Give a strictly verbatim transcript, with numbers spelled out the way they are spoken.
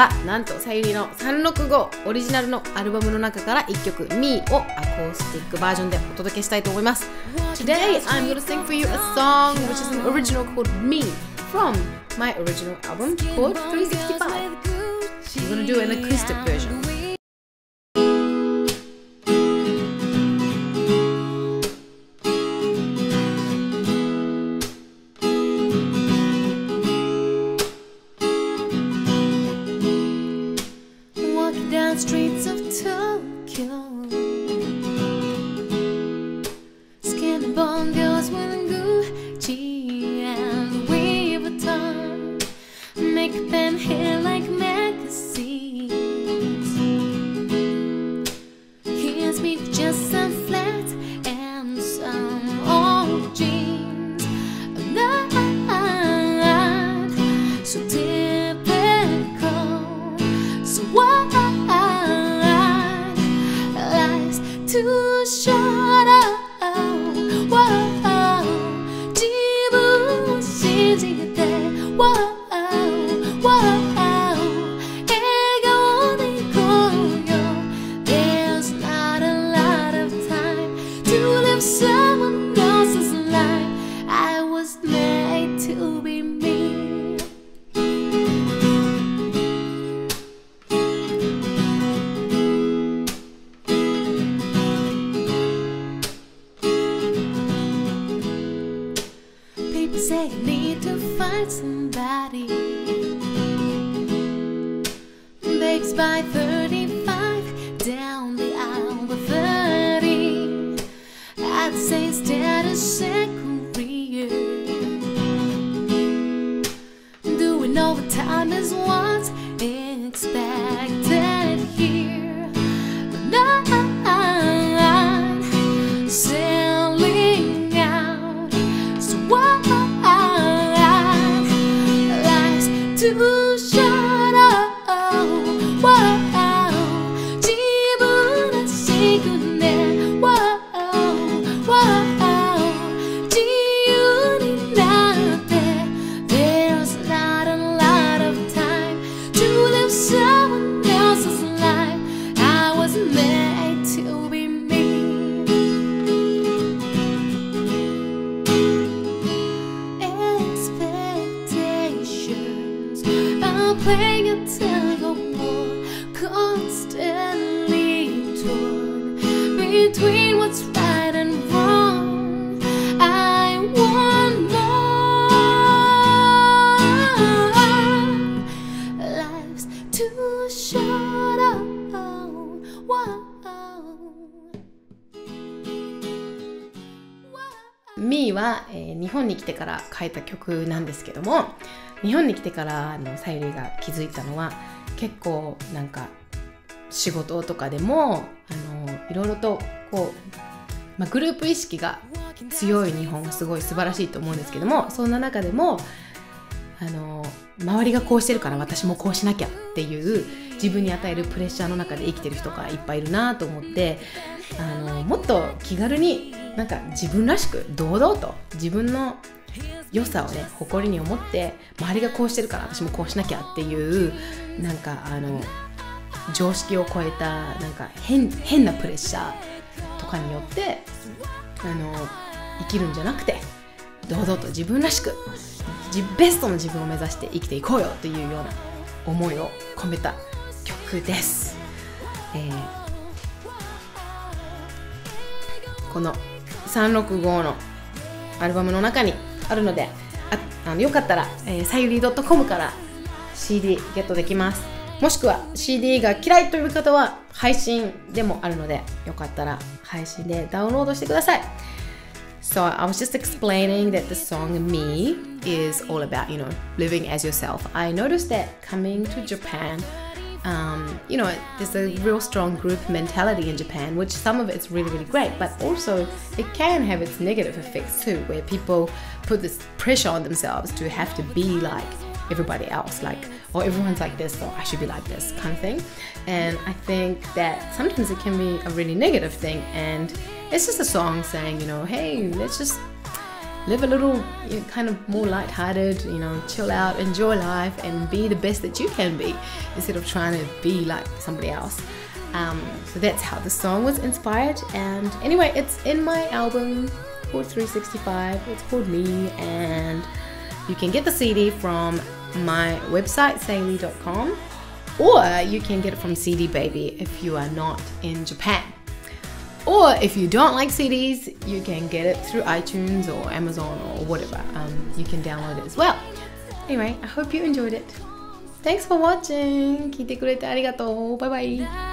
はなんとさゆりのさんろくごオリジナルのアルバムの中からいっきょく「Me」をアコースティックバージョンでお届けしたいと思います。 Today I'm going to sing for you a song which is an original called Me from my original album called three sixty-five. I'm going to do an acoustic version. Streets of Tokyo, skin bone girls wearing Gucci and Louis Vuitton, makeup and hair like magazines. Here's me with just some flats and some old jeans. I'm not so typical, so what?Too short, oh, whoa, 지금 시작돼, whoa, whoa, 애가 오는 거요. There's not a lot of time to live someone else's life. I was made to be me.Say you need to find somebody. Bakes by thirty-five, down the aisle with thirty. I'd say instead of second career, doing overtime is what's expected here. But not selling out. So what?Too short, oh, whoa, 지분은 시군에, whoa, whoa, 지윤이 나한테. There's not a lot of time to live someone else's life. I was made to be me. Expectation.I'm playing a tug of war, constantly torn between what's right and wrong. I want more. Life's too short. Oh, whoa. Me は、えー、日本に来てから書いた曲なんですけども、日本に来てからのさゆりが気づいたのは、結構なんか仕事とかでもあのいろいろとこう、まあ、グループ意識が強い日本がすごい素晴らしいと思うんですけども、そんな中でもあの周りがこうしてるから私もこうしなきゃっていう自分に与えるプレッシャーの中で生きてる人がいっぱいいるなと思って、あのもっと気軽になんか自分らしく堂々と自分の良さをね誇りに思って、周りがこうしてるから私もこうしなきゃっていう、なんかあの常識を超えたなんか 変, 変なプレッシャーとかによってあの生きるんじゃなくて、堂々と自分らしくベストの自分を目指して生きていこうよというような思いを込めた曲です、えー、このさんろくごのアルバムの中にあるので、ああのよかったら、えー、sayulee ドット com から シーディー ゲットできます。もしくは シーディー が嫌いという方は配信でもあるので、よかったら配信でダウンロードしてください。So I was just explaining that the song Me is all about, you know, living as yourself. I noticed that coming to Japan, um, you know, there's a real strong group mentality in Japan, which some of it's really, really great, but also it can have its negative effects too, where people put this pressure on themselves to have to be like everybody else, like, or everyone's like this, or I should be like this kind of thing. And I think that sometimes it can be a really negative thing, and it's just a song saying, you know, hey, let's just live a little, you know, kind of more lighthearted, you know, chill out, enjoy life, and be the best that you can be instead of trying to be like somebody else. Um, so that's how the song was inspired. And anyway, it's in my album called three sixty-five. It's called Me, and you can get the C D from my website sayulee dot com, or you can get it from C D Baby if you are not in Japan. Or if you don't like C Ds, you can get it through iTunes or Amazon or whatever. Um, you can download it as well. Anyway, I hope you enjoyed it. Thanks for watching. 聞いてくれてありがとう。バイバイ。